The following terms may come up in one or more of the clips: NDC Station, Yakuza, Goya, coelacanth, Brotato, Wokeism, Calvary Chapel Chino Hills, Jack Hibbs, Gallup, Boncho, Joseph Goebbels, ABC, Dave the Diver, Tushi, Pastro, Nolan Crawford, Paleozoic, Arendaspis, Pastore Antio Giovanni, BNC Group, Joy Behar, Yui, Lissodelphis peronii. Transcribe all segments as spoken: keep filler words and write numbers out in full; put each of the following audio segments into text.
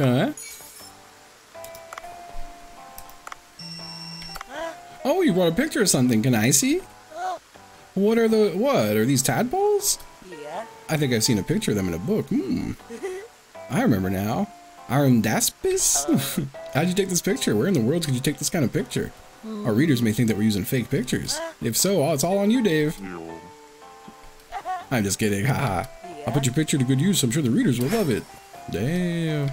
Okay. Oh, you brought a picture of something. Can I see? What are the... What? Are these tadpoles? Yeah. I think I've seen a picture of them in a book. Hmm. I remember now. Arendaspis? How'd you take this picture? Where in the world could you take this kind of picture? Our readers may think that we're using fake pictures. If so, it's all on you, Dave. I'm just kidding. Haha. I'll put your picture to good use. I'm sure the readers will love it. Damn.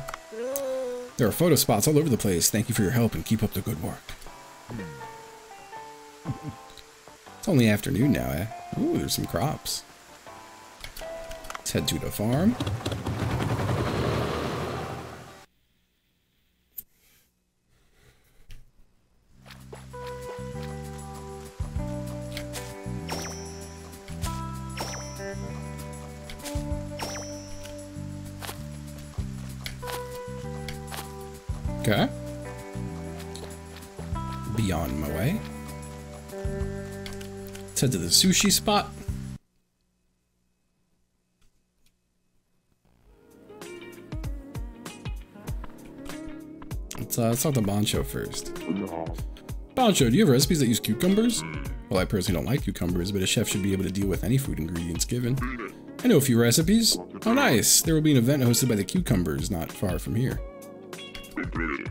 There are photo spots all over the place. Thank you for your help and keep up the good work. It's only afternoon now, eh? Ooh, there's some crops. Let's head to the farm. Okay. Be on my way. Let's head to the sushi spot. Let's, uh, let's talk to Boncho first. Boncho, do you have recipes that use cucumbers? Well, I personally don't like cucumbers, but a chef should be able to deal with any food ingredients given. I know a few recipes. Oh, nice. There will be an event hosted by the Cucumbers not far from here.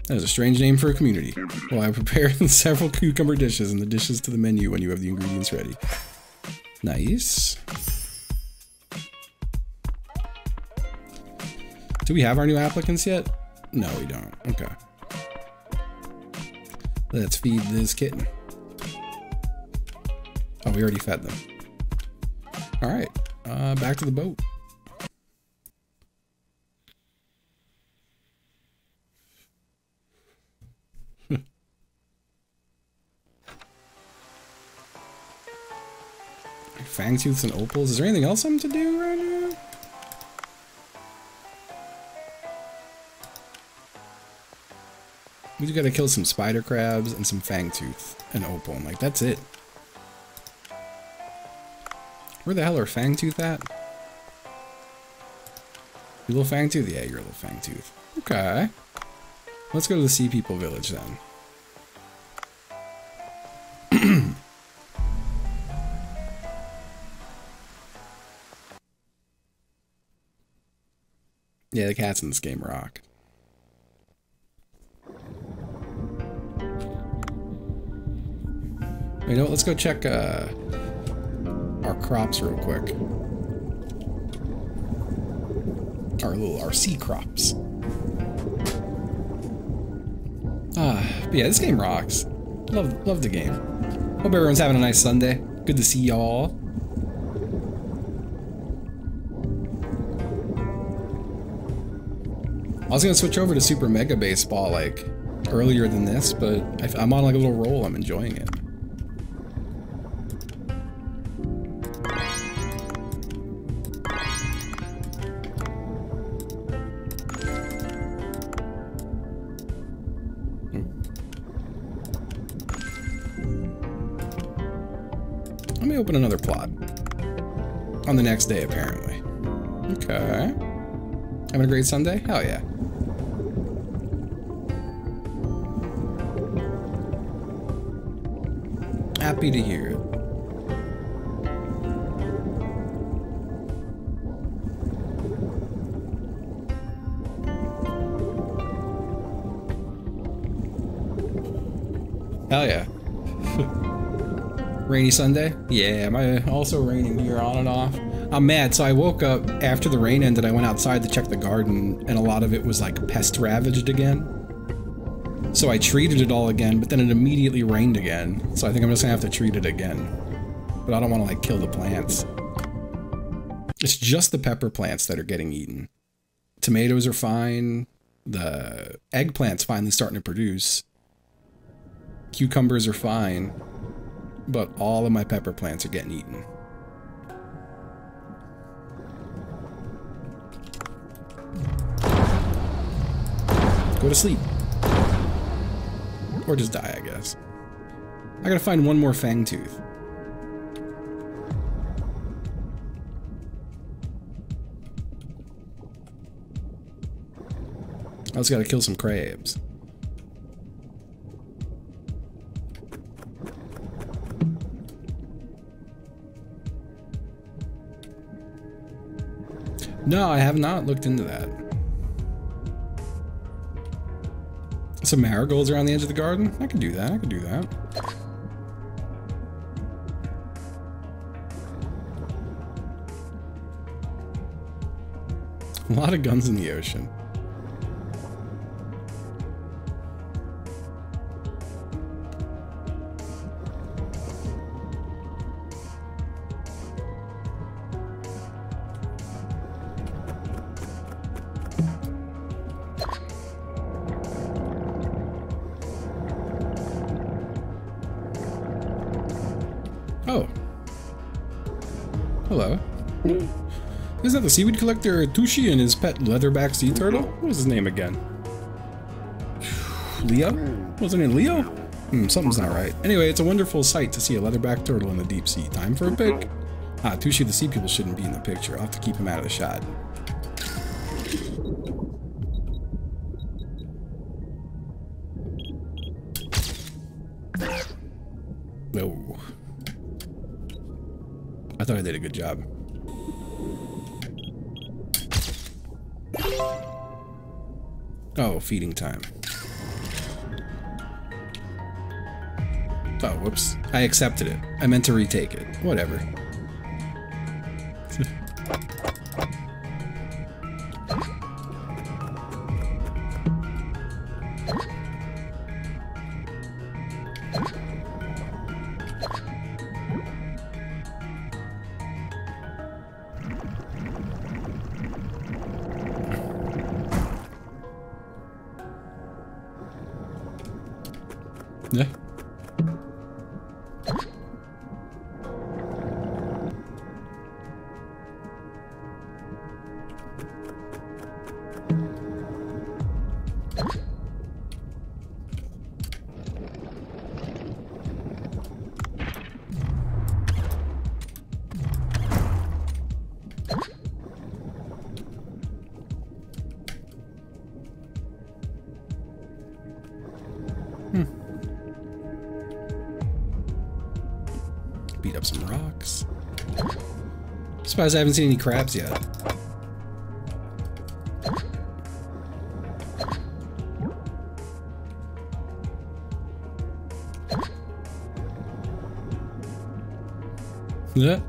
That is a strange name for a community. Well, I prepared several cucumber dishes and the dishes to the menu when you have the ingredients ready. Nice. Do we have our new applicants yet? No, we don't. Okay. Let's feed this kitten. Oh, we already fed them. All right. Uh, back to the boat. Fangtooths and opals. Is there anything else I'm to do right now? We just gotta kill some spider crabs and some fangtooth and opal, and like that's it. Where the hell are fangtooth at? You little fangtooth? Yeah, you're a little fangtooth. Okay. Let's go to the sea people village then. Yeah, the cats in this game rock. You know what? Let's go check uh, our crops real quick. Our little R C crops. Ah, but yeah, this game rocks. Love, love the game. Hope everyone's having a nice Sunday. Good to see y'all. I was gonna switch over to Super Mega Baseball like earlier than this, but I, I'm on like a little roll. I'm enjoying it. Hmm. Let me open another plot on the next day, apparently. Okay. Having a great Sunday? Hell yeah. Happy to hear it. Hell yeah. Rainy Sunday? Yeah, my also raining here on and off. I'm mad, so I woke up after the rain ended. I went outside to check the garden, and a lot of it was like pest ravaged again. So I treated it all again, but then it immediately rained again. So I think I'm just gonna have to treat it again. But I don't want to like kill the plants. It's just the pepper plants that are getting eaten. Tomatoes are fine. The eggplant's finally starting to produce. Cucumbers are fine. But all of my pepper plants are getting eaten. Go to sleep. Or just die, I guess. I gotta find one more fangtooth. I just gotta kill some crabs. No, I have not looked into that. Some marigolds around the edge of the garden? I could do that, I could do that. A lot of guns in the ocean. Is that the seaweed collector Tushi and his pet leatherback sea turtle? What was his name again? Leo? Wasn't it Leo? Hmm, something's not right. Anyway, it's a wonderful sight to see a leatherback turtle in the deep sea. Time for a pic. Ah, Tushi the sea people shouldn't be in the picture. I'll have to keep him out of the shot. No. I thought I did a good job. Oh, feeding time. Oh, whoops. I accepted it. I meant to retake it. Whatever. I haven't seen any crabs yet. Yeah.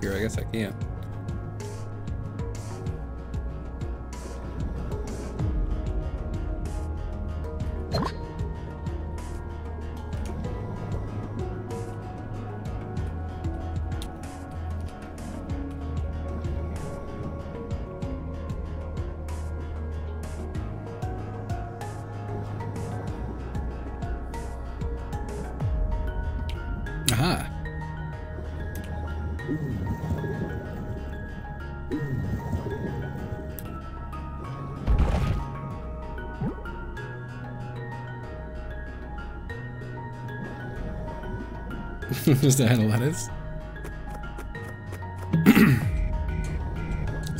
Here, I guess I can't. Just a head of lettuce.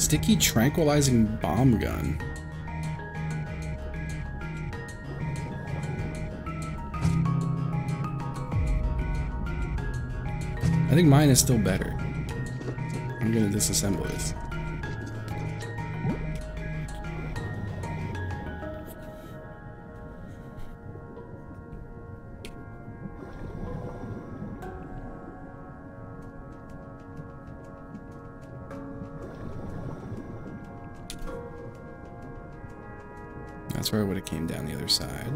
Sticky tranquilizing bomb gun. I think mine is still better. I'm gonna disassemble this. Where it would have came down the other side.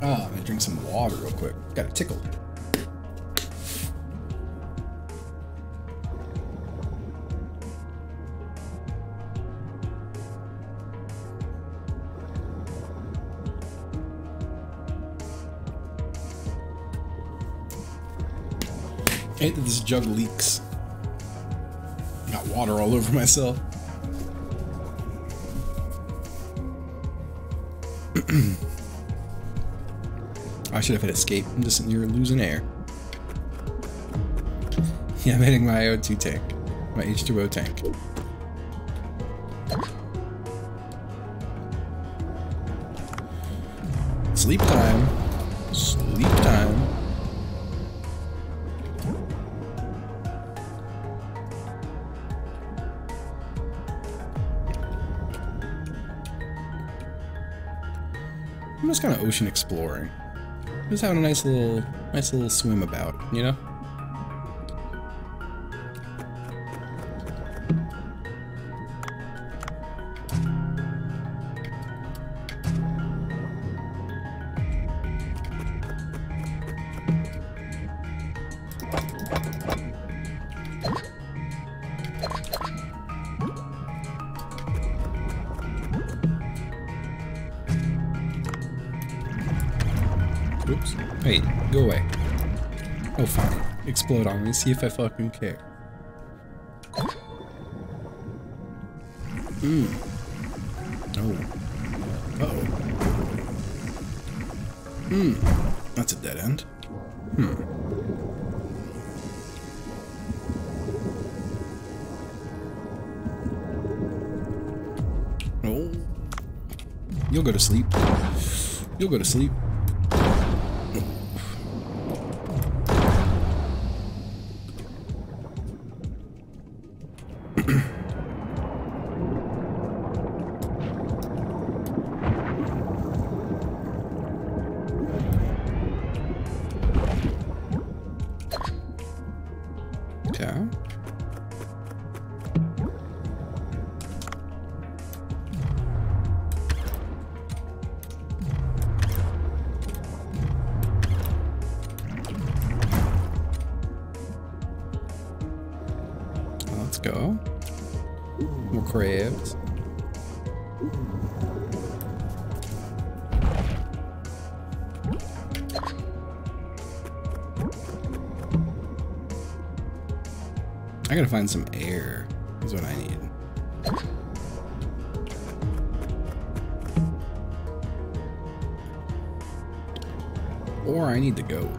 Ah, I'm gonna drink some water real quick. Got a tickle. I hate that this jug leaks. Got water all over myself. I should have hit escape. I'm just sitting here losing air. Yeah, I'm hitting my O two tank. My H two O tank. Sleep time. Sleep time. I'm just kind of ocean exploring. Just having a nice little, nice little swim about, you know? Explode on me, see if I fucking care. Ooh. Oh. Uh-oh. Hmm. That's a dead end. Hmm. Oh. You'll go to sleep. You'll go to sleep. Find some air is what I need. Or I need to go.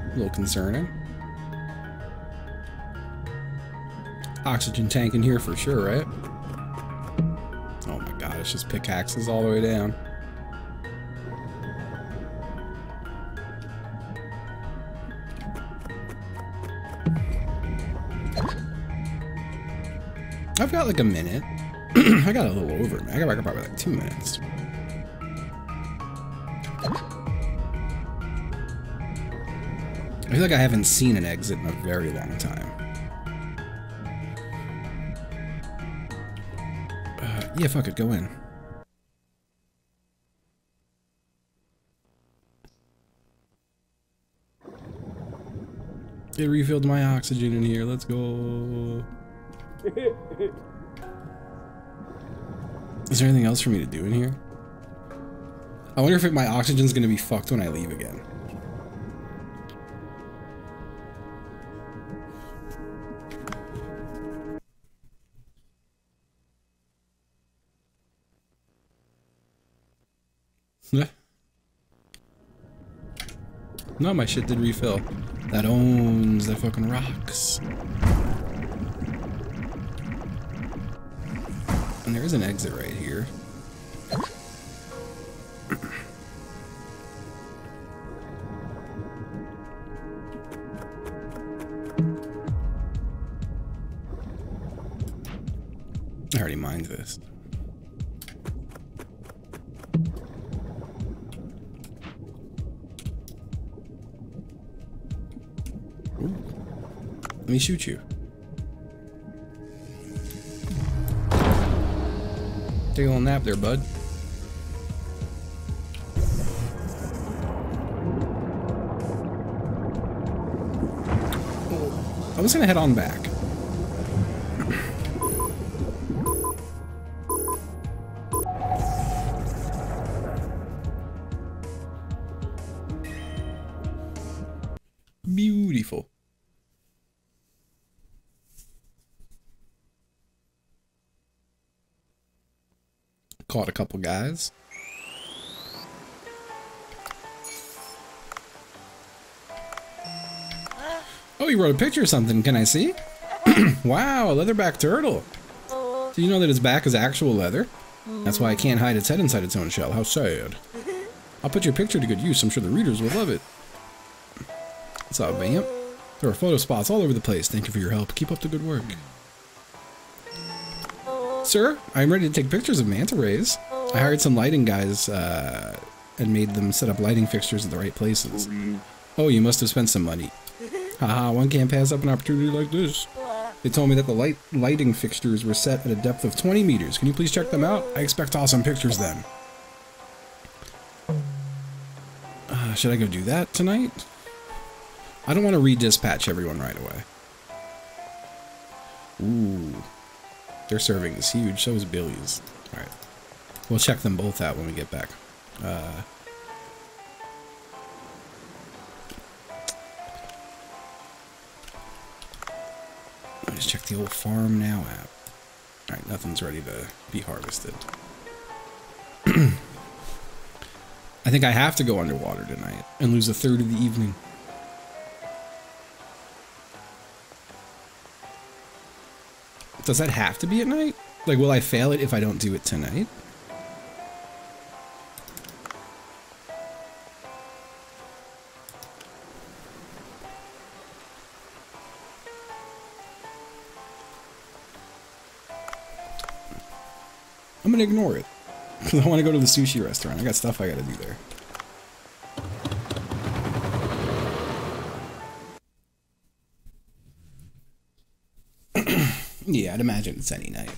A little concerning. Oxygen tank in here for sure, right? Oh my god, it's just pickaxes all the way down. I've got like a minute. I got a little over it, man. I got back up probably like two minutes. I feel like I haven't seen an exit in a very long time. Yeah, fuck it, go in. It refilled my oxygen in here, let's go. Is there anything else for me to do in here? I wonder if it, my oxygen's gonna be fucked when I leave again. No, my shit did refill. That owns, that fucking rocks. And there is an exit right here. I already mined this. me shoot you. Take a little nap there, bud. I'm just gonna head on back. Beautiful. Caught a couple guys. Oh, you wrote a picture or something. Can I see? Wow, a leatherback turtle. Do you know that its back is actual leather? That's why I can't hide its head inside its own shell. How sad. I'll put your picture to good use. I'm sure the readers will love it. What's up, vamp? There are photo spots all over the place. Thank you for your help. Keep up the good work. Sir, I'm ready to take pictures of manta rays. I hired some lighting guys uh, and made them set up lighting fixtures at the right places. Oh, you must have spent some money. Haha, one can't pass up an opportunity like this. They told me that the light lighting fixtures were set at a depth of twenty meters. Can you please check them out? I expect awesome pictures then. Uh, should I go do that tonight? I don't want to re-dispatch everyone right away. Ooh. Their serving is huge. So is Billy's. Alright. We'll check them both out when we get back. Uh... Let's check the old Farm Now app. Alright, nothing's ready to be harvested. I think I have to go underwater tonight and lose a third of the evening. Does that have to be at night? Like, will I fail it if I don't do it tonight? I'm gonna ignore it, because I want to go to the sushi restaurant. I got stuff I gotta do there. Yeah, I'd imagine it's any night.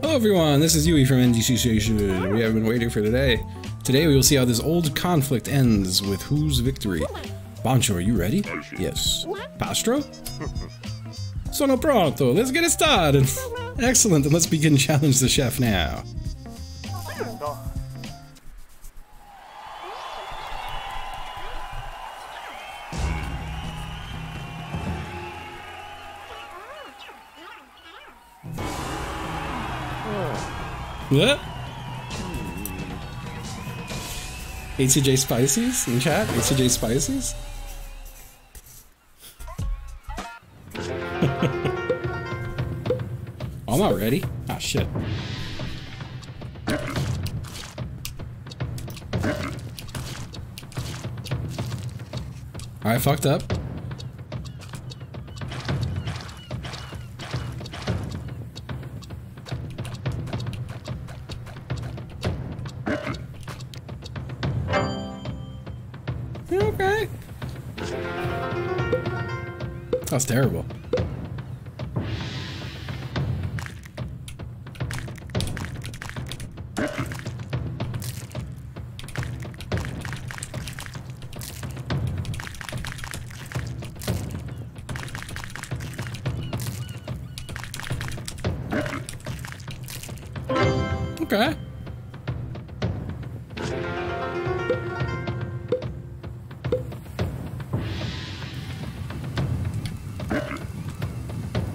Hello everyone, this is Yui from N D C Station. We have been waiting for today. Today we will see how this old conflict ends with whose victory. Boncho, are you ready? Yes. Pastro? Sono pronto, let's get it started! Excellent, then let's begin challenge the chef now. What? H C J Spices in chat? H C J Spices? I'm not ready. Ah, shit. Alright, fucked up. You okay? That's terrible. Okay.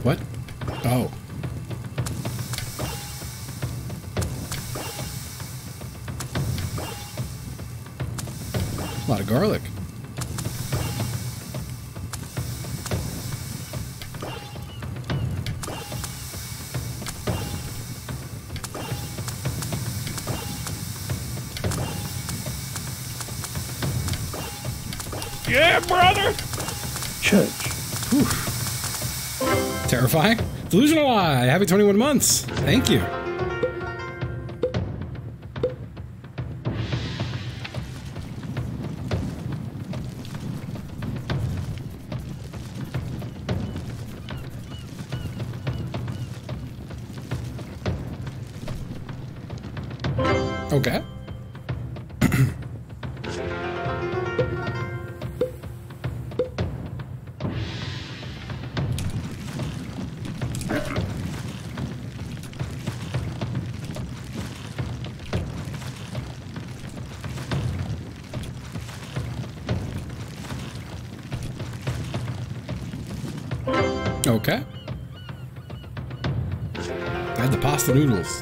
What? Oh. A lot of garlic. Yeah, brother! Church. Whew. Terrify. Delusional Eye, happy twenty-one months. Thank you. Okay. Okay. I had the pasta noodles.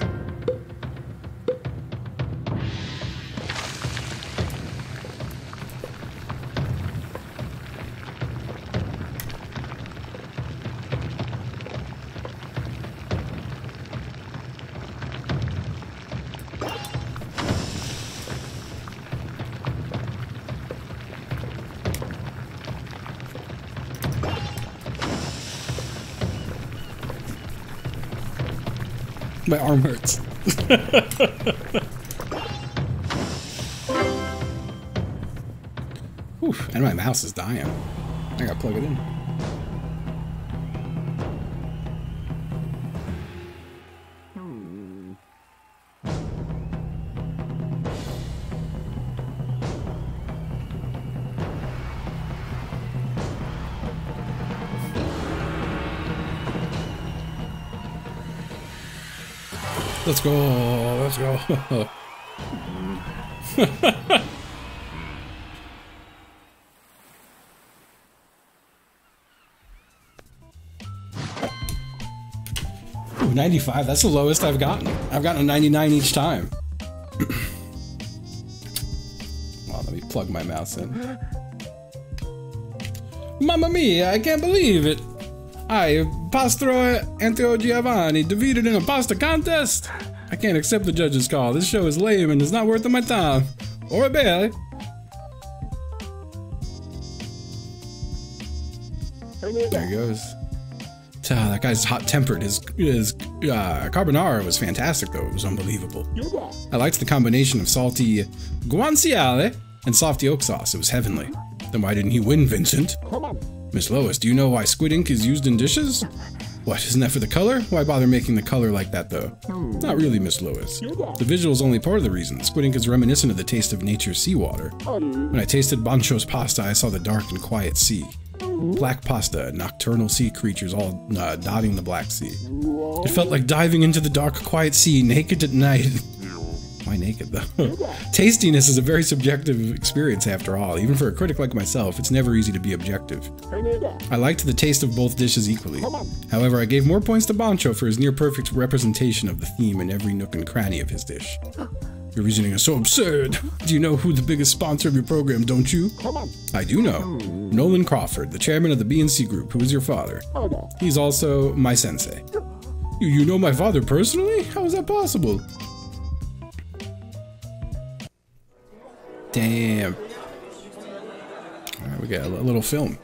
My arm hurts. Oof, and my mouse is dying. I gotta plug it in. Let's go, let's go. Ooh, ninety-five, that's the lowest I've gotten. I've gotten a ninety-nine each time. Well, let me plug my mouse in. Mamma mia, I can't believe it. I, Pastore Antio Giovanni, defeated in a pasta contest. I can't accept the judge's call. This show is lame and it's not worth my time. Or a bell. There he goes. Ah, that guy's hot-tempered. His his uh, carbonara was fantastic, though. It was unbelievable. I liked the combination of salty guanciale and soft yolk sauce. It was heavenly. Then why didn't he win, Vincent? Come on. Miss Lois, do you know why squid ink is used in dishes? What, isn't that for the color? Why bother making the color like that, though? Not really, Miss Lois. The visual is only part of the reason. Squid ink is reminiscent of the taste of nature's seawater. When I tasted Boncho's pasta, I saw the dark and quiet sea. Black pasta, nocturnal sea creatures all uh, dotting the Black Sea. It felt like diving into the dark, quiet sea, naked at night. Why naked, though? Tastiness is a very subjective experience, after all. Even for a critic like myself, it's never easy to be objective. I liked the taste of both dishes equally. However, I gave more points to Boncho for his near-perfect representation of the theme in every nook and cranny of his dish. Your reasoning is so absurd. Do you know who the biggest sponsor of your program, don't you? I do know. Nolan Crawford, the chairman of the B N C Group, who is your father. He's also my sensei. You, you know my father personally? How is that possible? Damn. Alright, we got a little film.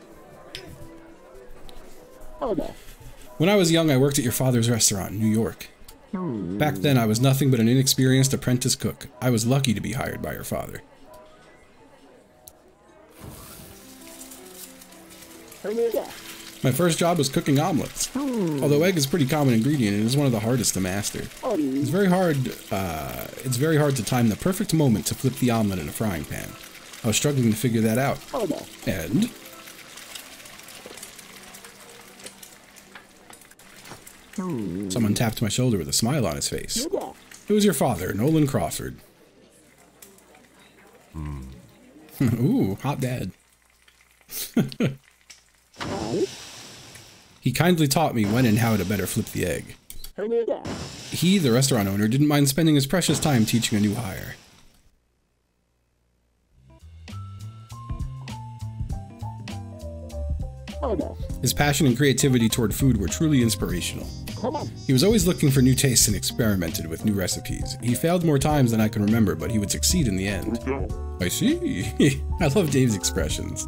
When I was young, I worked at your father's restaurant in New York. Back then, I was nothing but an inexperienced apprentice cook. I was lucky to be hired by your father. My first job was cooking omelets. Although egg is a pretty common ingredient, it is one of the hardest to master. It's very hard, uh, it's very hard to time the perfect moment to flip the omelet in a frying pan. I was struggling to figure that out. And... someone tapped my shoulder with a smile on his face. It was your father, Nolan Crawford. Ooh, hot dad. He kindly taught me when and how to better flip the egg. He, the restaurant owner, didn't mind spending his precious time teaching a new hire. His passion and creativity toward food were truly inspirational. He was always looking for new tastes and experimented with new recipes. He failed more times than I can remember, but he would succeed in the end. I see. I love Dave's expressions.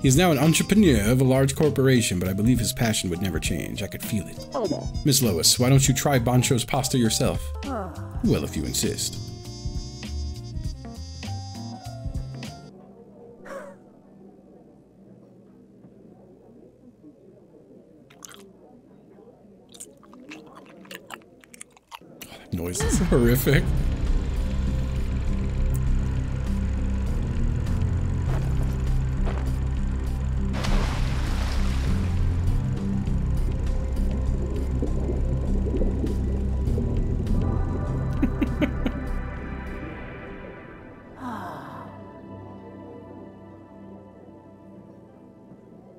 He is now an entrepreneur of a large corporation, but I believe his passion would never change. I could feel it. Miss Lois, why don't you try Boncho's pasta yourself? Well, if you insist. Noise is horrific.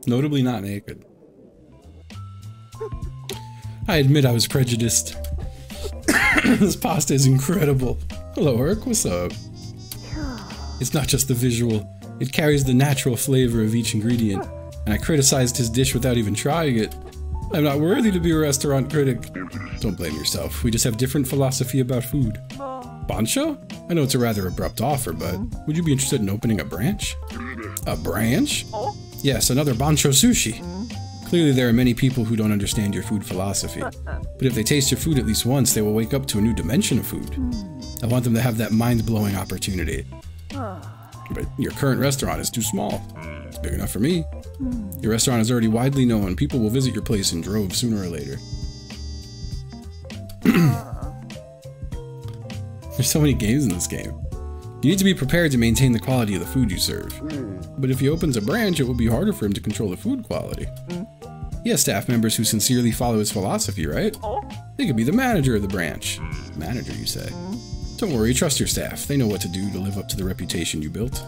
Notably not naked. I admit I was prejudiced. This pasta is incredible. Hello, Herc, what's up? It's not just the visual. It carries the natural flavor of each ingredient. And I criticized his dish without even trying it. I'm not worthy to be a restaurant critic. Don't blame yourself. We just have different philosophy about food. Boncho? I know it's a rather abrupt offer, but would you be interested in opening a branch? A branch? Yes, another Boncho Sushi. Clearly, there are many people who don't understand your food philosophy. But if they taste your food at least once, they will wake up to a new dimension of food. I want them to have that mind-blowing opportunity. But your current restaurant is too small. It's big enough for me. Your restaurant is already widely known. People will visit your place in droves sooner or later. There's so many games in this game. You need to be prepared to maintain the quality of the food you serve. But if he opens a branch, it will be harder for him to control the food quality. He has staff members who sincerely follow his philosophy, right? They could be the manager of the branch. Manager, you say? Don't worry, trust your staff. They know what to do to live up to the reputation you built.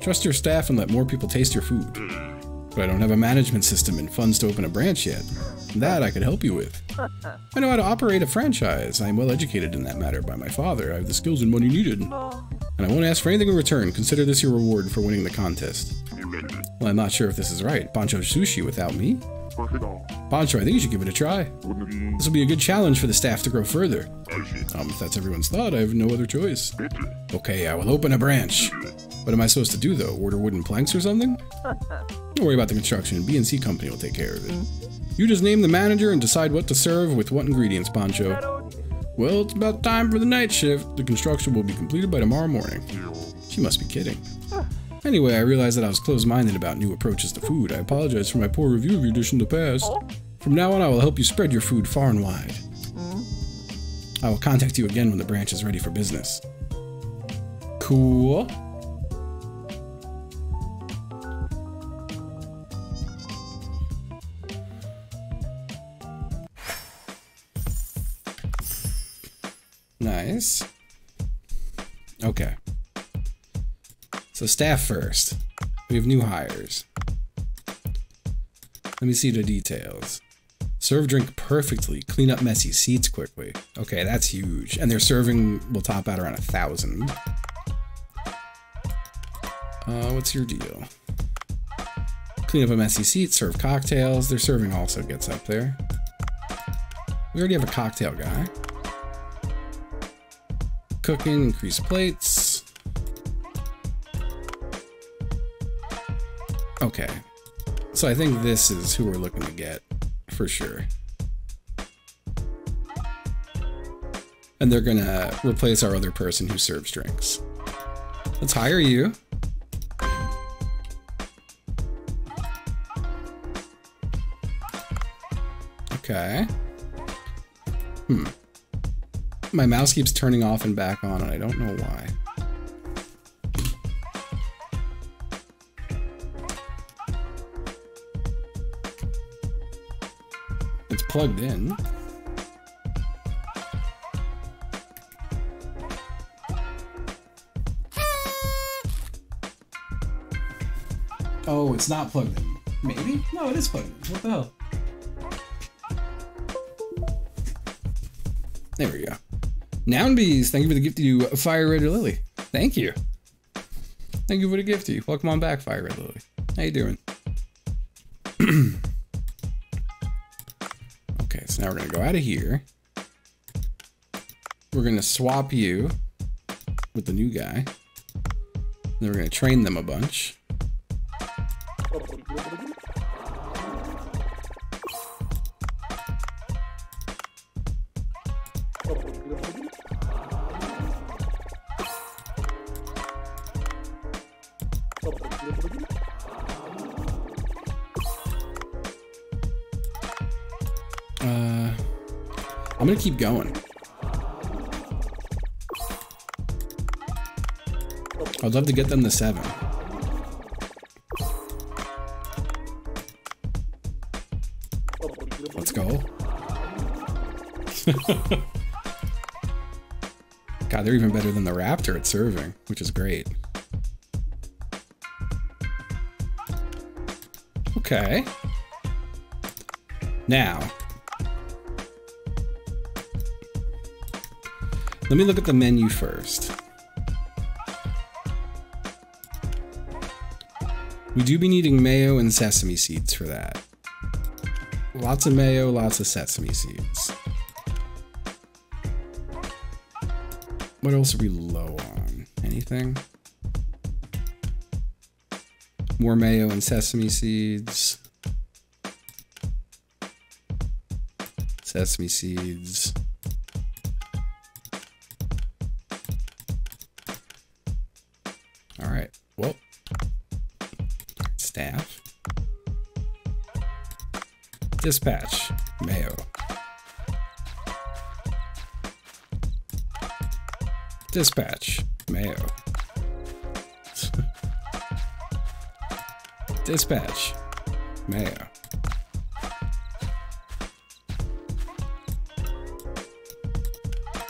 Trust your staff and let more people taste your food. But I don't have a management system and funds to open a branch yet. That I could help you with. I know how to operate a franchise. I am well educated in that matter by my father. I have the skills and money needed. And I won't ask for anything in return. Consider this your reward for winning the contest. Well, I'm not sure if this is right. Boncho Sushi without me? Boncho, I think you should give it a try. This will be a good challenge for the staff to grow further. Um, if that's everyone's thought, I have no other choice. Okay, I will open a branch. What am I supposed to do, though? Order wooden planks or something? Don't worry about the construction. B N C Company will take care of it. You just name the manager and decide what to serve with what ingredients, Boncho. Well, it's about time for the night shift. The construction will be completed by tomorrow morning. She must be kidding. Anyway, I realized that I was closed-minded about new approaches to food. I apologize for my poor review of your dish in the past. From now on, I will help you spread your food far and wide. I will contact you again when the branch is ready for business. Cool. Nice. Okay. So staff first. We have new hires. Let me see the details. Serve drink perfectly. Clean up messy seats quickly. Okay, that's huge. And their serving will top out around a thousand. Uh, what's your deal? Clean up a messy seat. Serve cocktails. Their serving also gets up there. We already have a cocktail guy. Cooking, increase plates. Okay. So I think this is who we're looking to get, for sure. And they're gonna replace our other person who serves drinks. Let's hire you. Okay. Hmm. My mouse keeps turning off and back on, and I don't know why. It's plugged in. Oh, it's not plugged in. Maybe? No, it is plugged in. What the hell? There we go. Noun Bees, thank you for the gift to you, Fire Red Lily. Thank you. Thank you for the gift to you. Welcome on back, Fire Red Lily. How you doing? Okay, so now we're gonna go out of here. We're gonna swap you with the new guy. Then we're gonna train them a bunch. Uh, I'm gonna keep going. I'd love to get them to seven. Let's go. God, they're even better than the Raptor at serving, which is great. Okay. Now, let me look at the menu first. We do be needing mayo and sesame seeds for that. Lots of mayo, lots of sesame seeds. What else are we low on? Anything? More mayo and sesame seeds. Sesame seeds. All right, well, staff, dispatch, mayo, dispatch, mayo, dispatch, mayo.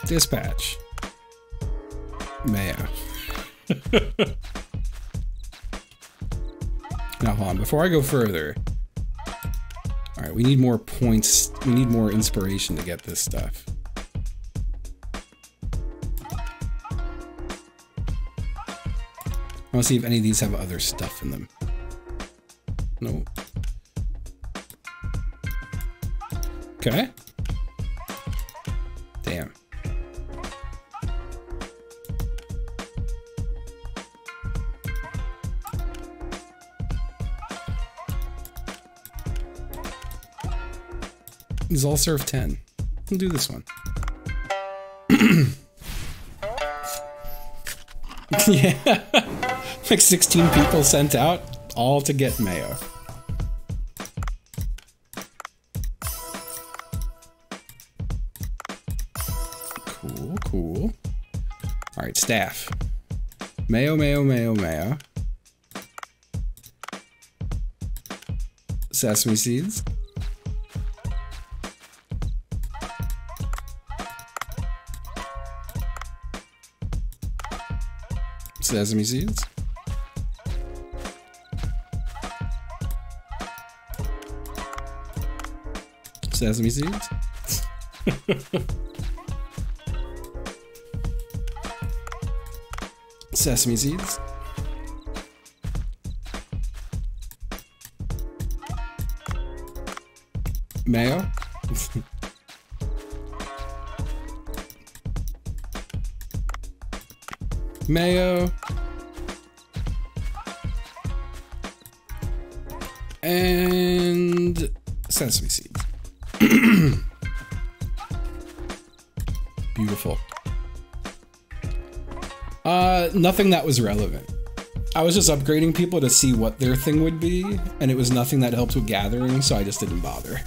Dispatch. Mayo. Now, hold on. Before I go further. All right, we need more points. We need more inspiration to get this stuff. I want to see if any of these have other stuff in them. No. Okay. Damn. These all serve ten. We'll do this one. Yeah. Like sixteen people sent out, all to get mayo. Cool, cool. All right, staff. Mayo, mayo, mayo, mayo. Sesame seeds. Sesame seeds. Sesame seeds. Sesame seeds. Mayo. Mayo. And sesame seeds. Beautiful. Uh, nothing that was relevant. I was just upgrading people to see what their thing would be, and it was nothing that helped with gathering, so I just didn't bother.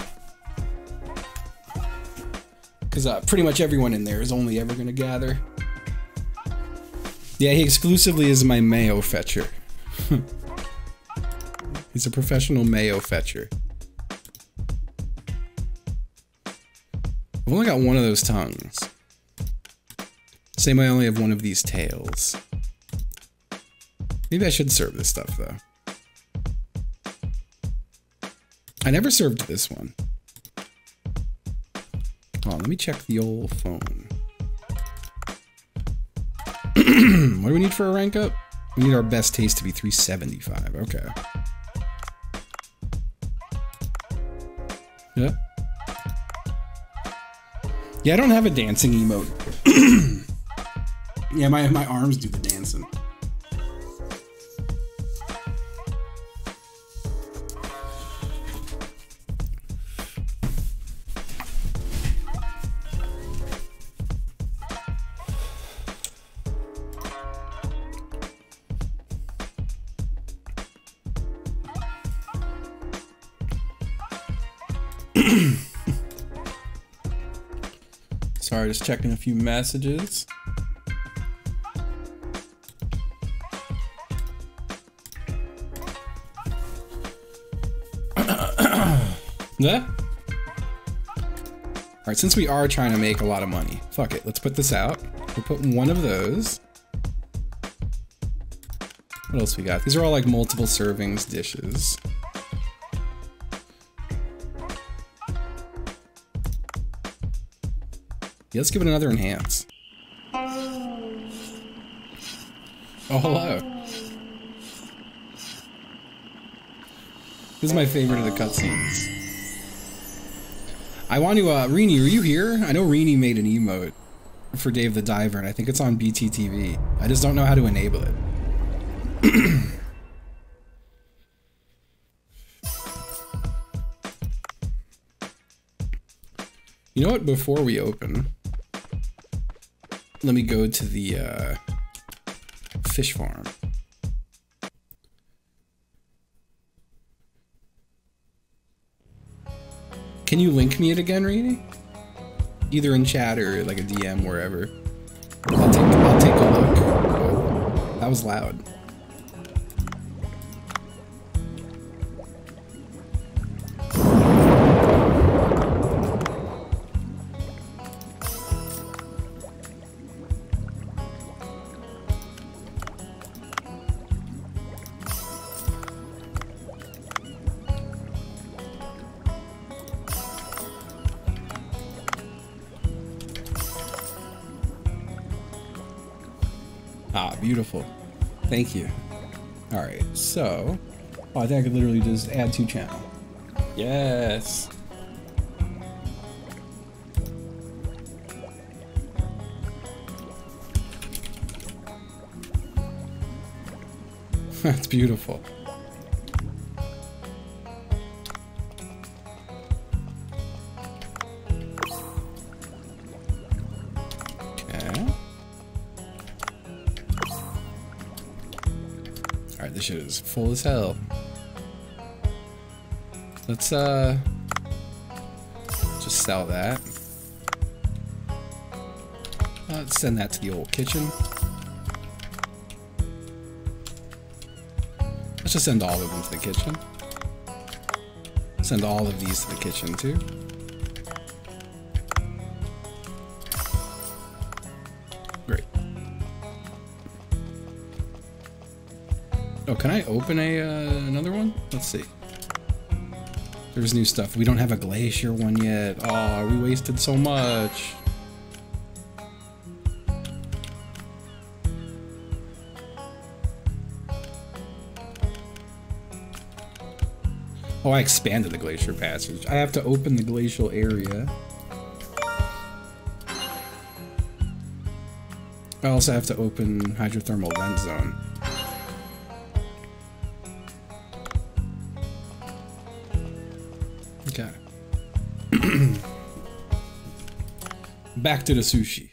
Because uh, pretty much everyone in there is only ever going to gather. Yeah, he exclusively is my mayo fetcher. He's a professional mayo fetcher. I've only got one of those tongues. Same way I only have one of these tails. Maybe I should serve this stuff, though. I never served this one. Hold on, let me check the old phone. What do we need for a rank up? We need our best taste to be three seventy-five. Okay. Yeah. Yeah, I don't have a dancing emote. Yeah, my, my arms do the dancing. Sorry, just checking a few messages. Yeah. Alright, since we are trying to make a lot of money, fuck it, let's put this out. We'll put one of those. What else we got? These are all like multiple servings dishes. Yeah, let's give it another enhance. Oh, hello. This is my favorite of the cutscenes. I want to, uh, Rini, are you here? I know Rini made an emote for Dave the Diver, and I think it's on B T T V. I just don't know how to enable it. You know what? Before we open, let me go to the uh, fish farm. Can you link me it again, Rini? Either in chat or like a D M, wherever. I'll take, I'll take a look. Oh, that was loud. Beautiful. Thank you. All right, so oh, I think I could literally just add to channel. Yes. That's beautiful. Is full as hell. Let's uh just sell that. Let's send that to the old kitchen. Let's just send all of them to the kitchen. Send all of these to the kitchen too. Can I open a uh, another one? Let's see. There's new stuff. We don't have a glacier one yet. Oh, we wasted so much. Oh, I expanded the glacier passage. I have to open the glacial area. I also have to open hydrothermal vent zone. Back to the sushi.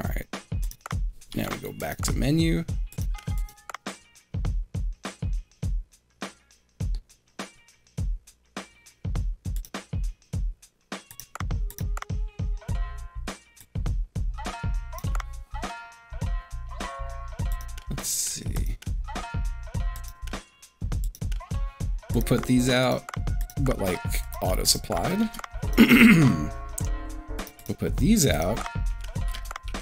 All right. Now we go back to menu. Put these out, but like auto supplied. We'll put these out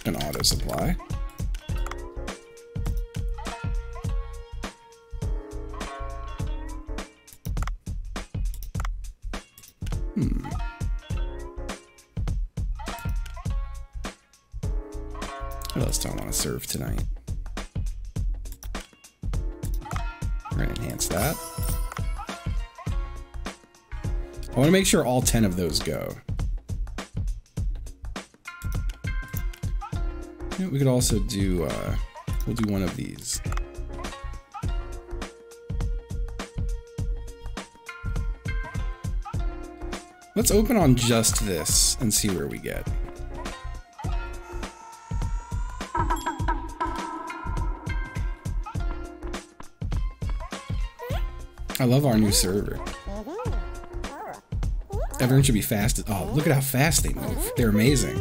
and auto supply. Hmm. What else do I want to serve tonight? We're gonna enhance that. I want to make sure all ten of those go. We could also do, uh, we'll do one of these. Let's open on just this and see where we get. I love our new server. Everyone should be fast. Oh, look at how fast they move. They're amazing.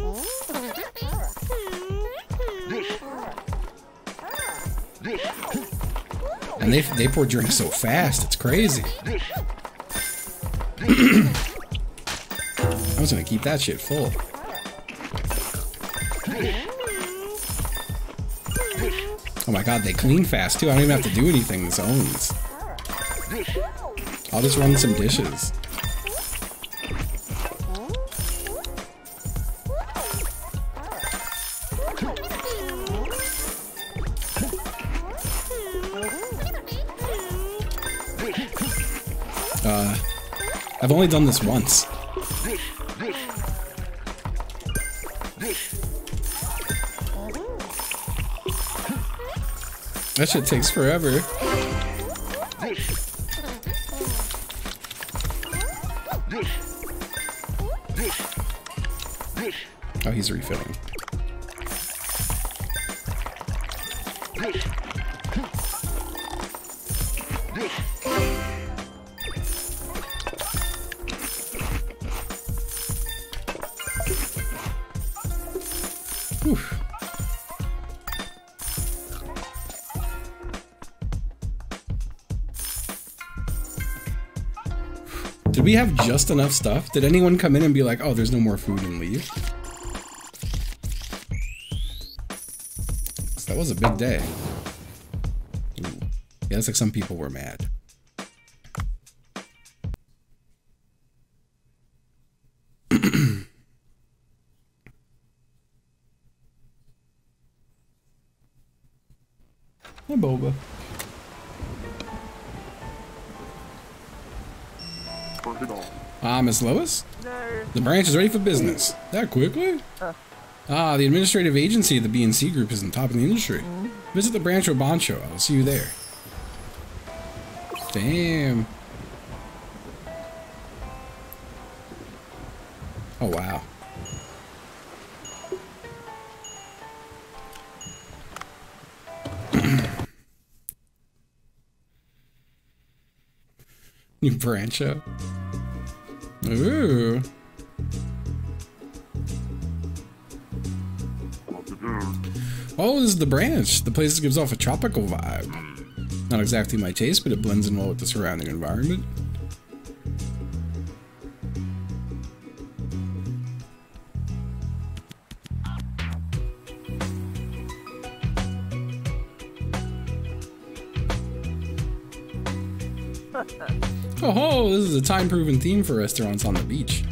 And they, they pour drinks so fast, it's crazy. I was gonna keep that shit full. Oh my god, they clean fast too. I don't even have to do anything this owns. I'll just run some dishes. Uh, I've only done this once. That shit takes forever. Oh, he's refilling. Did we have just enough stuff? Did anyone come in and be like, oh, there's no more food, and leave? So that was a big day. Ooh. Yeah, it's like some people were mad. Hey, Boba. Ah, uh, Miss Lois? No. The branch is ready for business. That quickly? Uh. Ah, the administrative agency of the B N C Group is on top of the industry. Mm. Visit the branch with Boncho. I'll see you there. Damn. Oh, wow. New Brancho. Ooh. Oh, this is the branch. The place that gives off a tropical vibe. Not exactly my taste, but it blends in well with the surrounding environment. Oh ho, this is a time-proven theme for restaurants on the beach.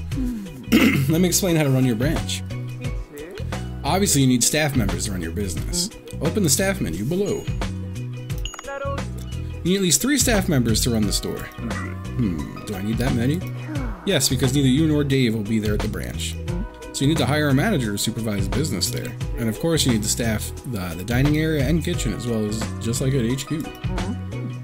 Let me explain how to run your branch. Obviously, you need staff members to run your business. Open the staff menu below. You need at least three staff members to run the store. Hmm, do I need that many? Yes, because neither you nor Dave will be there at the branch. So you need to hire a manager to supervise business there. And of course, you need to staff the, the dining area and kitchen, as well as just like at H Q.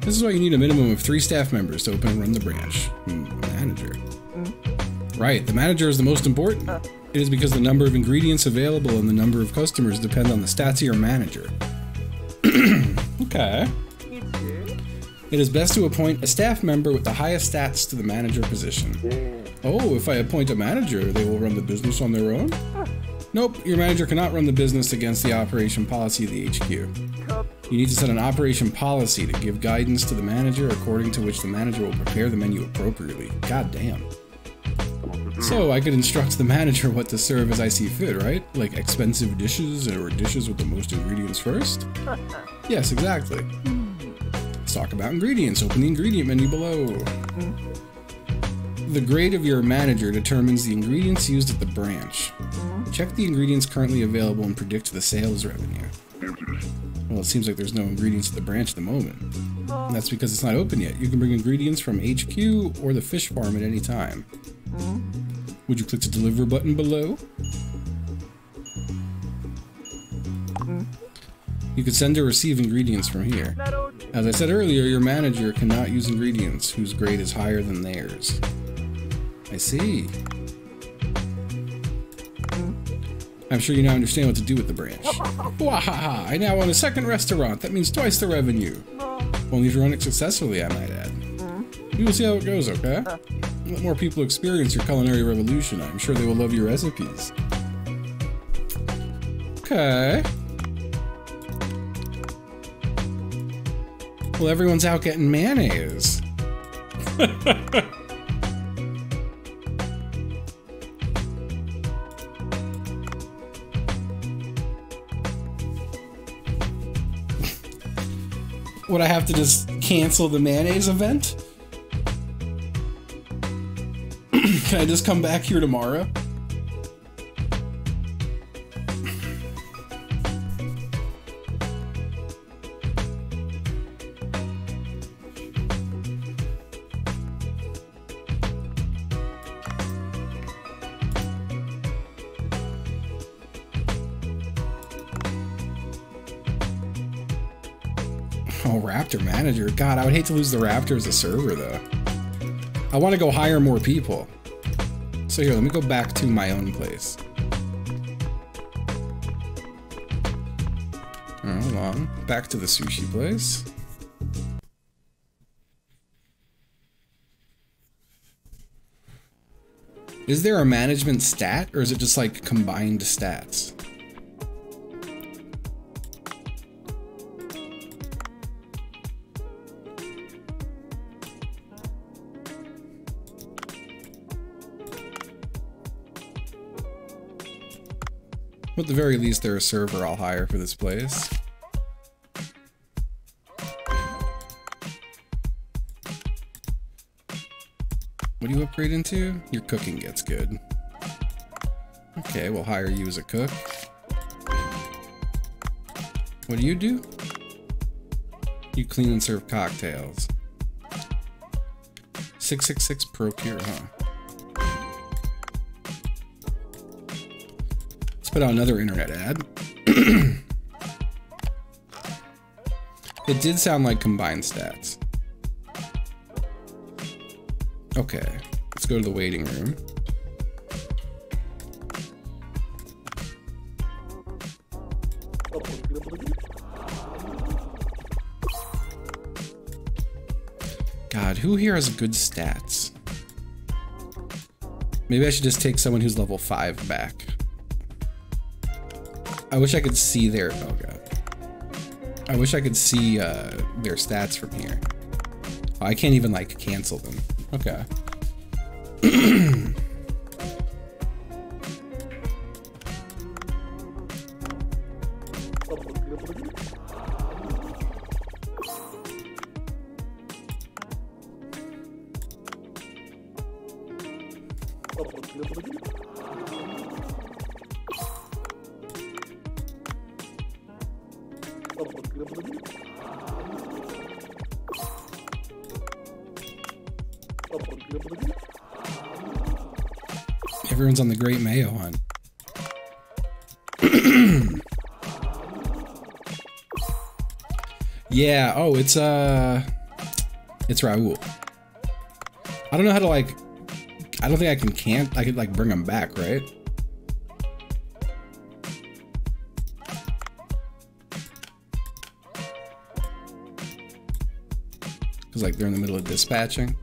This is why you need a minimum of three staff members to open and run the branch. Hmm, manager. Mm. Right, the manager is the most important. Uh. It is because the number of ingredients available and the number of customers depend on the stats of your manager. Okay. It is best to appoint a staff member with the highest stats to the manager position. Mm. Oh, if I appoint a manager, they will run the business on their own? Uh. Nope, your manager cannot run the business against the operation policy of the H Q. You need to set an operation policy to give guidance to the manager, according to which the manager will prepare the menu appropriately. God damn. So, I could instruct the manager what to serve as I see fit, right? Like expensive dishes or dishes with the most ingredients first? Yes, exactly. Let's talk about ingredients. Open the ingredient menu below. The grade of your manager determines the ingredients used at the branch. Check the ingredients currently available and predict the sales revenue. Well, it seems like there's no ingredients at the branch at the moment. And that's because it's not open yet. You can bring ingredients from H Q or the fish farm at any time. Would you click the deliver button below? You could send or receive ingredients from here. As I said earlier, your manager cannot use ingredients whose grade is higher than theirs. I see. I'm sure you now understand what to do with the branch. Wahaha! I now own a second restaurant. That means twice the revenue. Only if you run it successfully, I might add. We will see how it goes, okay? Let more people experience your culinary revolution. I'm sure they will love your recipes. Okay. Well, everyone's out getting mayonnaise. Would I have to just cancel the mayonnaise event? Can I just come back here tomorrow? Manager. God, I would hate to lose the Raptor as a server, though. I want to go hire more people. So here, let me go back to my own place. Oh, hold on. Back to the sushi place. Is there a management stat, or is it just like combined stats? At the very least, they're a server I'll hire for this place. What do you upgrade into? Your cooking gets good. Okay, we'll hire you as a cook. What do you do? You clean and serve cocktails. six six six procure, huh? Put out another internet ad. It did sound like combined stats. Okay, let's go to the waiting room. God, who here has good stats? Maybe I should just take someone who's level five back. I wish I could see their, oh god. I wish I could see uh, their stats from here. Oh, I can't even like cancel them. Okay. Everyone's on the Great Mayo Hunt. Yeah, oh, it's, uh, it's Raul. I don't know how to, like, I don't think I can can't, I could, like, bring him back, right? Because, like, they're in the middle of dispatching.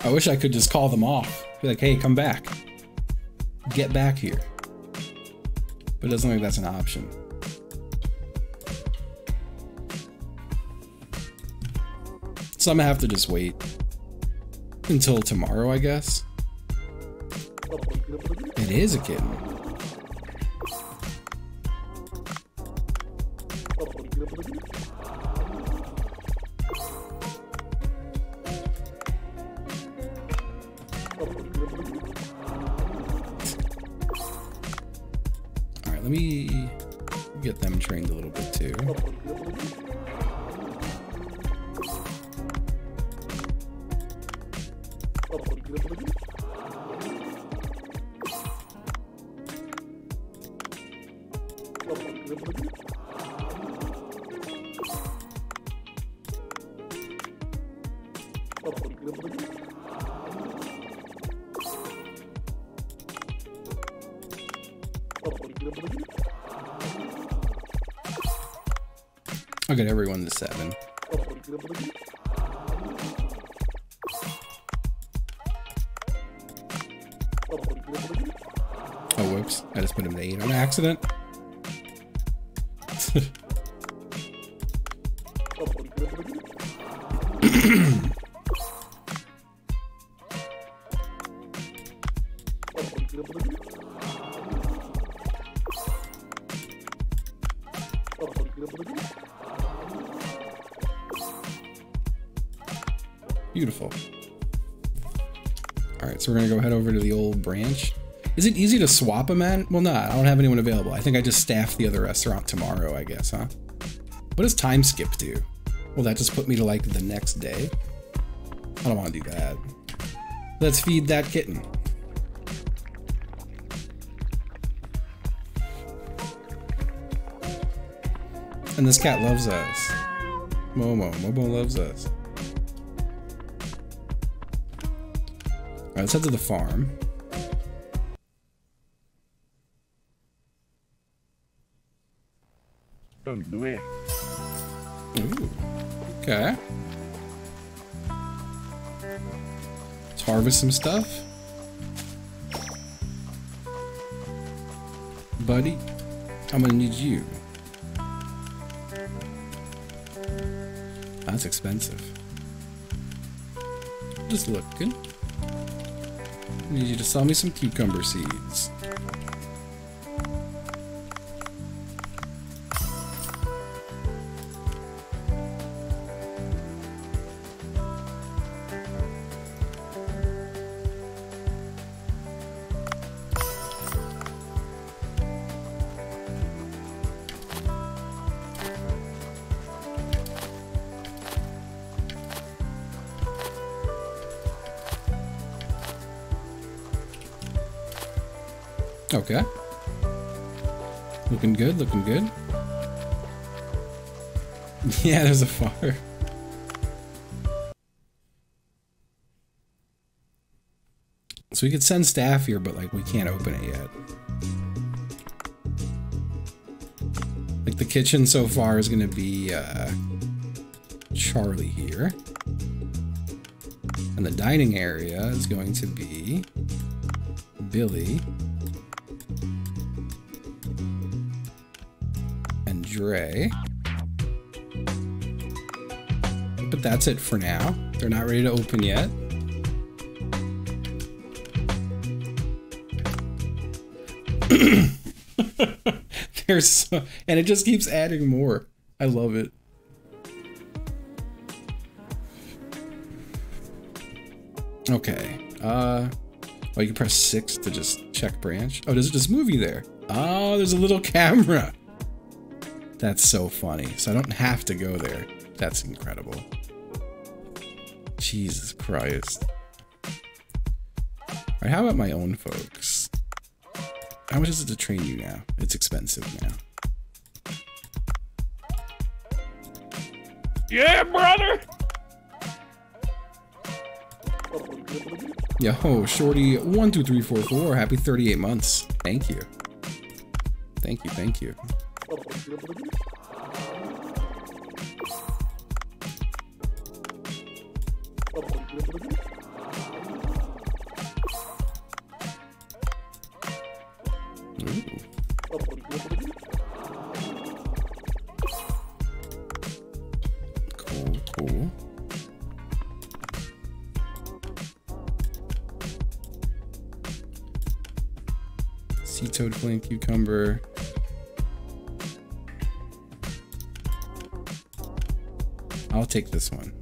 I wish I could just call them off. Be like, hey, come back. Get back here. But it doesn't look like that's an option. So I'm gonna have to just wait until tomorrow, I guess. It is a kitten. I'll get everyone the seven. Oh, whoops. I just put him to eight on accident. Beautiful. All right, so we're gonna go head over to the old branch. Is it easy to swap them at? Well, nah, I don't have anyone available. I think I just staff the other restaurant tomorrow, I guess, huh? What does time skip do? Will that just put me to like the next day? I don't want to do that. Let's feed that kitten. And this cat loves us. Momo, Momo loves us. All right, let's head to the farm. Don't do it. Ooh, okay. Let's harvest some stuff. Buddy, I'm gonna need you. That's expensive. Just looking. I need you to sell me some cucumber seeds. Okay. Looking good, looking good. Yeah, there's a fire. So we could send staff here, but like we can't open it yet. Like the kitchen so far is gonna be uh, Charlie here. And the dining area is going to be Billy. Dre. But that's it for now. They're not ready to open yet. There's so, and it just keeps adding more. I love it. Okay. Uh, well, you can press six to just check branch. Oh, does it just move you there? Oh, there's a little camera. That's so funny. So I don't have to go there. That's incredible. Jesus Christ. All right, how about my own folks? How much is it to train you now? It's expensive now. Yeah, brother! Yo, Shorty, one, two, three, four, four. Happy thirty-eight months. Thank you. Thank you, thank you. Cool, cool. Sea toad, plain cucumber. I'll take this one.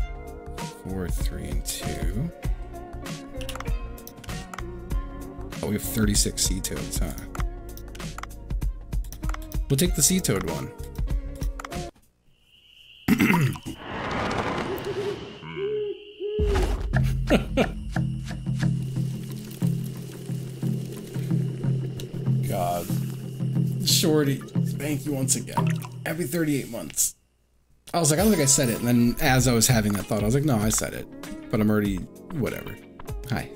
Oh. Four, three, and two. Oh, we have thirty-six sea toads, huh? We'll take the sea toad one. God. Shorty, thank you once again. Every thirty-eight months. I was like, I don't think I said it. And then as I was having that thought, I was like, no, I said it. But I'm already, whatever. Hi.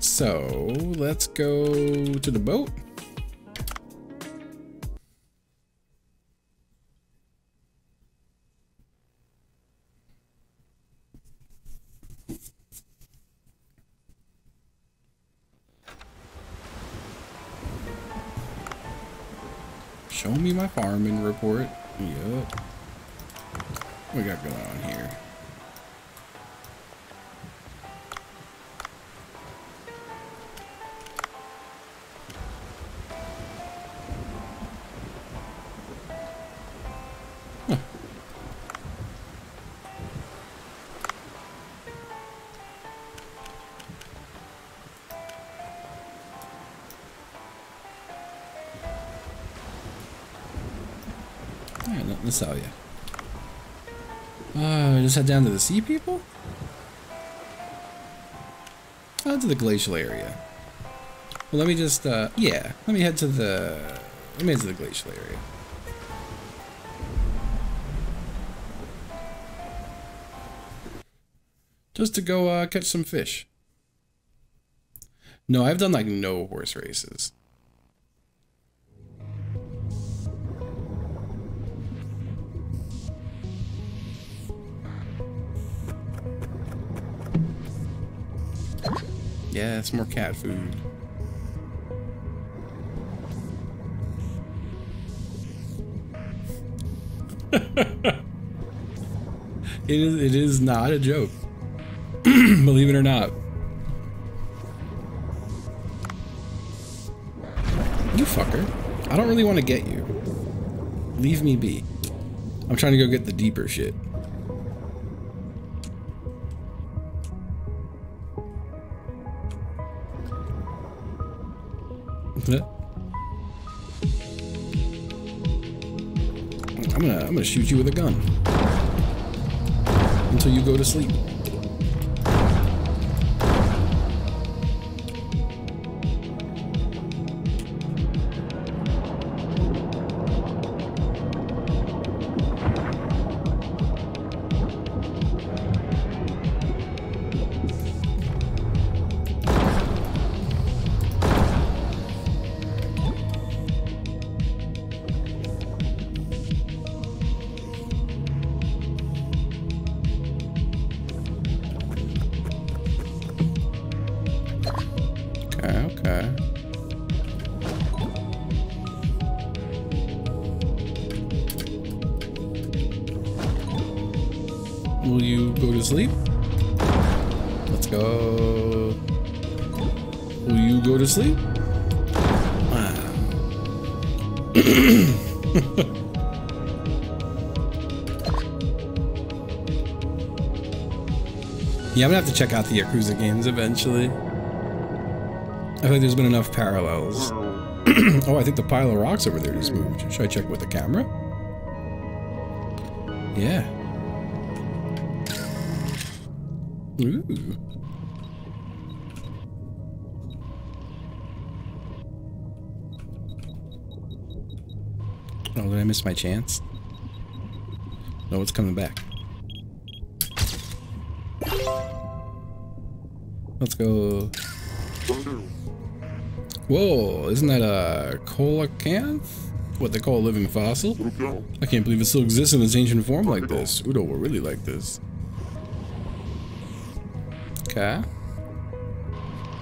So let's go to the boat. Show me my farming report. Yup. What we got going on here? Let's sell you. Uh, just head down to the sea people? Head to the glacial area. Well, let me just, uh, yeah. Let me head to the, let me head to the glacial area. Just to go, uh, catch some fish. No, I've done, like, no horse races. Yeah, it's more cat food. it is it is not a joke. Believe it or not. You fucker. I don't really want to get you. Leave me be. I'm trying to go get the deeper shit. I'm gonna, I'm gonna shoot you with a gun until you go to sleep. Yeah, I'm gonna have to check out the Yakuza games eventually. I think there's been enough parallels. Oh, I think the pile of rocks over there just moved. Should I check with the camera? Yeah. Ooh. Oh, did I miss my chance? No, it's coming back. Let's go. Whoa, isn't that a coelacanth? What they call a living fossil? I can't believe it still exists in its ancient form like this. Udo will really like this. Okay.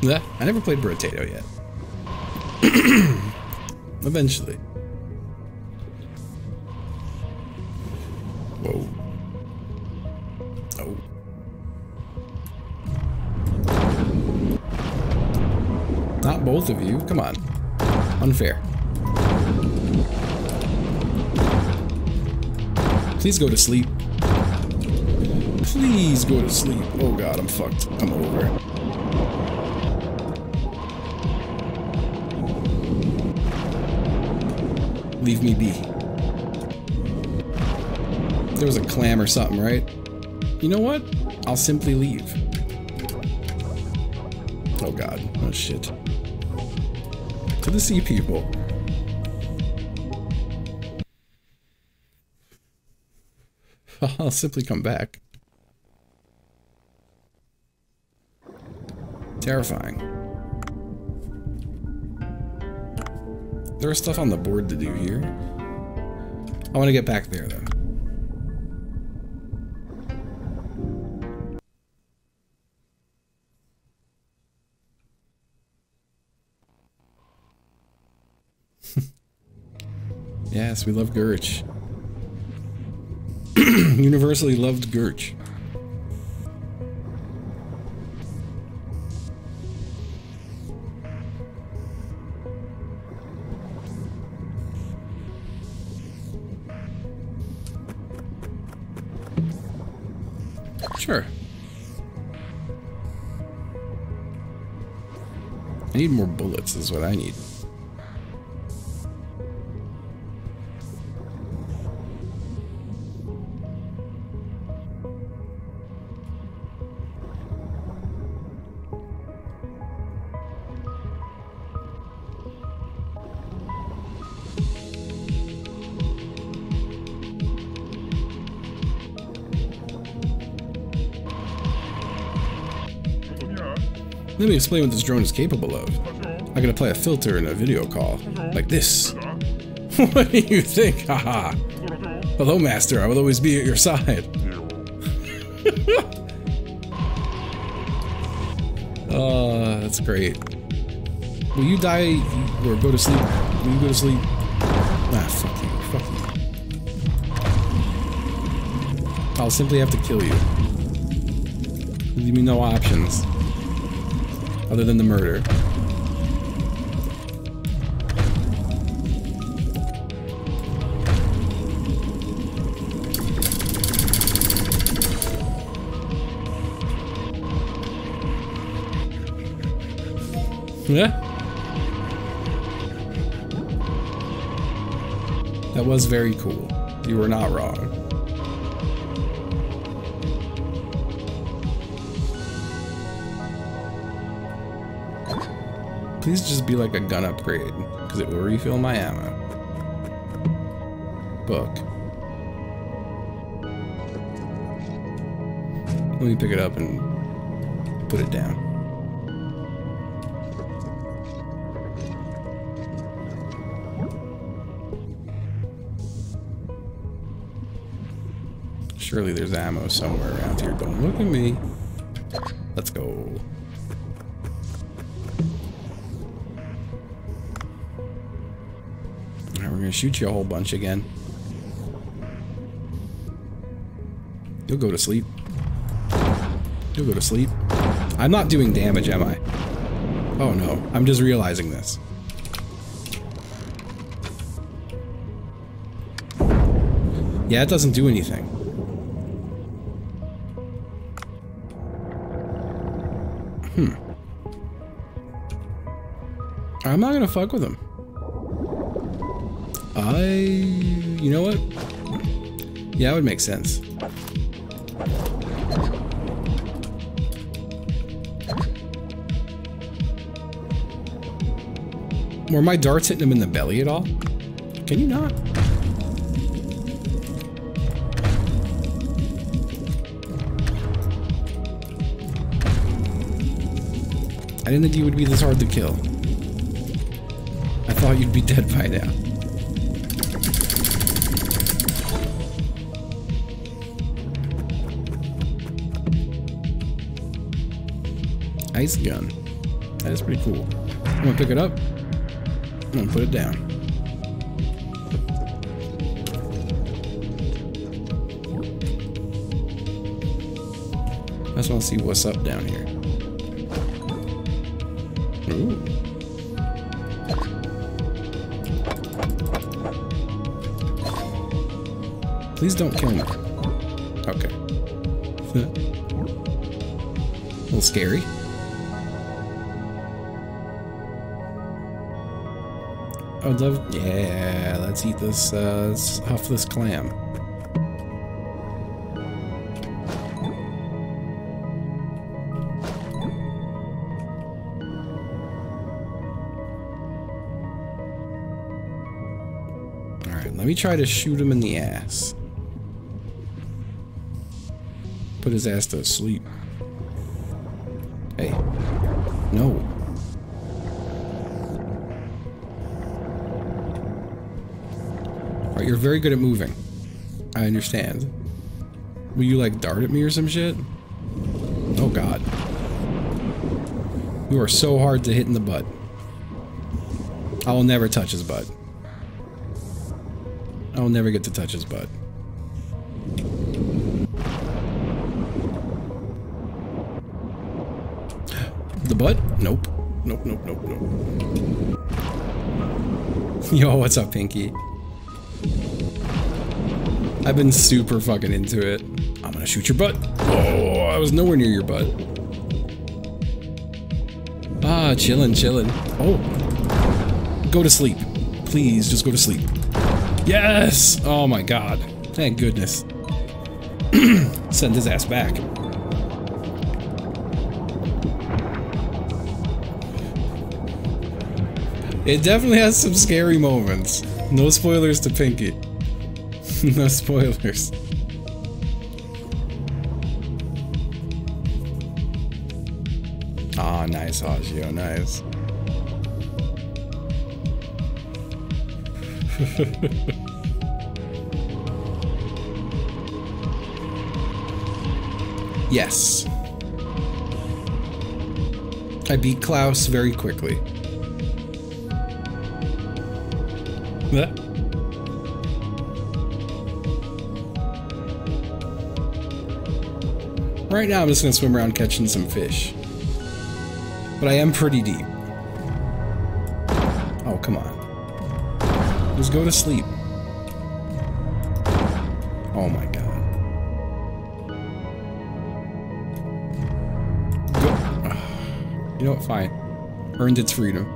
Yeah, I never played Brotato yet. Eventually. Whoa. Oh. Not both of you. Come on. Unfair. Please go to sleep. Please go to sleep. Oh god, I'm fucked. I'm over. Leave me be. There was a clam or something, right? You know what? I'll simply leave. Oh god. Oh shit. To the sea people. I'll simply come back. Terrifying. There's stuff on the board to do here. I want to get back there though. Yes, we love Gurch. Universally loved Gurch. Sure. I need more bullets is what I need. Let me explain what this drone is capable of. I'm gonna play a filter in a video call. Like this. What do you think? Haha. Hello, Master. I will always be at your side. Oh, that's great. Will you die or go to sleep? Will you go to sleep? Ah, fuck you. Fuck you. I'll simply have to kill you. Leave me no options. Other than the murder. Yeah. That was very cool. You were not wrong. Please just be like a gun upgrade, because it will refill my ammo. Book. Let me pick it up and put it down. Surely there's ammo somewhere around here. Don't look at me. Let's go. Gonna shoot you a whole bunch again. You'll go to sleep. You'll go to sleep. I'm not doing damage, am I? Oh no, I'm just realizing this. Yeah, it doesn't do anything. Hmm. I'm not gonna fuck with him. I... you know what? Yeah, it would make sense. Were my darts hitting him in the belly at all? Can you not? I didn't think you would be this hard to kill. I thought you'd be dead by now. Ice gun. That is pretty cool. I'm gonna pick it up. I'm gonna put it down. I just wanna see what's up down here. Ooh. Please don't kill me. Okay. A little scary. I would love, yeah, let's eat this, uh, let's huff this clam. Alright, let me try to shoot him in the ass. Put his ass to sleep. Hey. No. You're very good at moving. I understand. Will you like dart at me or some shit? Oh god. You are so hard to hit in the butt. I will never touch his butt. I'll never get to touch his butt. The butt? Nope. Nope, nope, nope, nope. Yo, what's up, Pinky? I've been super fucking into it. I'm gonna shoot your butt. Oh, I was nowhere near your butt. Ah, chillin', chillin'. Oh. Go to sleep. Please, just go to sleep. Yes! Oh my god. Thank goodness. Send his ass back. It definitely has some scary moments. No spoilers to Pinky. No spoilers. Ah, oh, nice, Hajio, nice. Yes. I beat Klaus very quickly. That. Right now I'm just gonna swim around catching some fish. But I am pretty deep. Oh, come on. Just go to sleep. Oh my god. Go. You know what? Fine. Earned its freedom.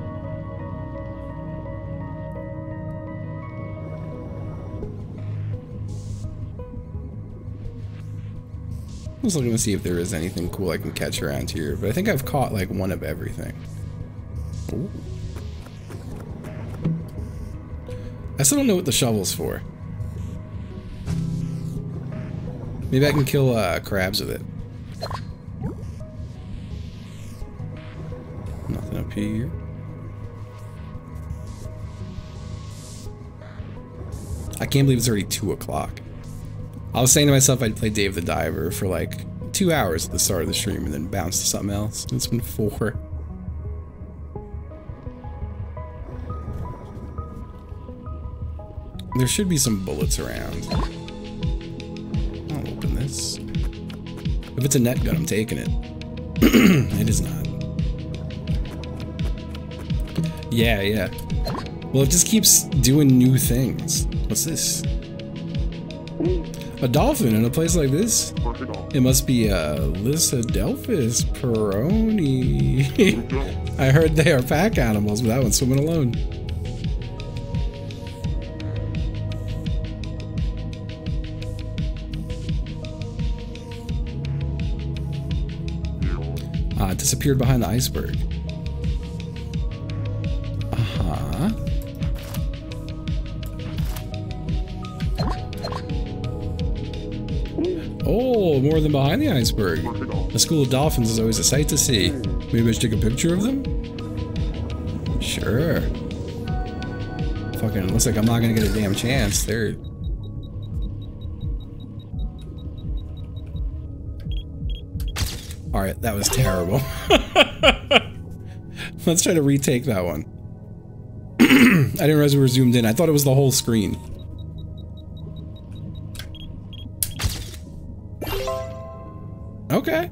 I'm just looking to see if there is anything cool I can catch around here, but I think I've caught like one of everything. Ooh. I still don't know what the shovel's for. Maybe I can kill uh, crabs with it. Nothing up here. I can't believe it's already two o'clock. I was saying to myself I'd play Dave the Diver for like two hours at the start of the stream and then bounce to something else. It's been four. There should be some bullets around. I'll open this. If it's a net gun, I'm taking it. It is not. Yeah, yeah. Well, it just keeps doing new things. What's this? A dolphin in a place like this? It must be uh, Lissodelphis peronii. I heard they are pack animals, but that one's swimming alone. Ah, it disappeared behind the iceberg. More than behind the iceberg. A school of dolphins is always a sight to see. Maybe I should take a picture of them? Sure. Fucking looks like I'm not gonna get a damn chance. There. Alright, that was terrible. Let's try to retake that one. I didn't realize we were zoomed in. I thought it was the whole screen. Okay.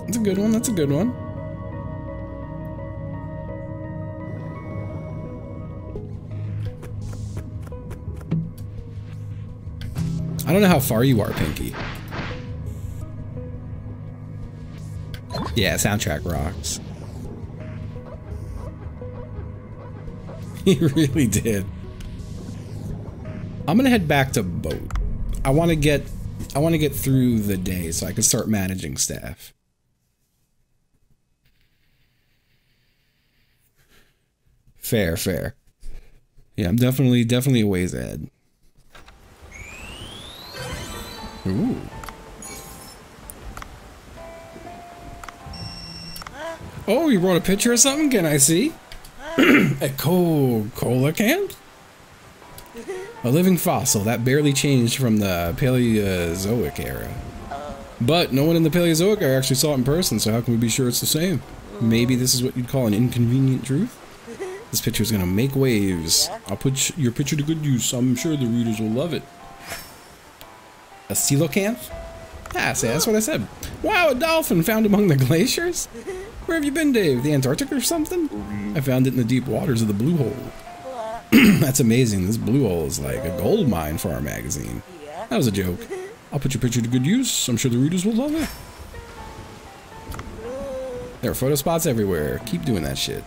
That's a good one, that's a good one. I don't know how far you are, Pinky. Yeah, soundtrack rocks. He really did. I'm gonna head back to boat. I want to get, I want to get through the day so I can start managing staff. Fair, fair. Yeah, I'm definitely, definitely a ways ahead. Ooh. Oh, you brought a picture or something? Can I see? A Coca-Cola can? A living fossil that barely changed from the Paleozoic era. But no one in the Paleozoic era actually saw it in person, so how can we be sure it's the same? Maybe this is what you'd call an inconvenient truth? This picture is going to make waves. I'll put your picture to good use. I'm sure the readers will love it. A coelacanth? Ah, see, that's what I said. Wow, a dolphin found among the glaciers? Where have you been, Dave? The Antarctic or something? I found it in the deep waters of the Blue Hole. That's amazing. This Blue Hole is like a gold mine for our magazine. That was a joke. I'll put your picture to good use. I'm sure the readers will love it. There are photo spots everywhere. Keep doing that shit.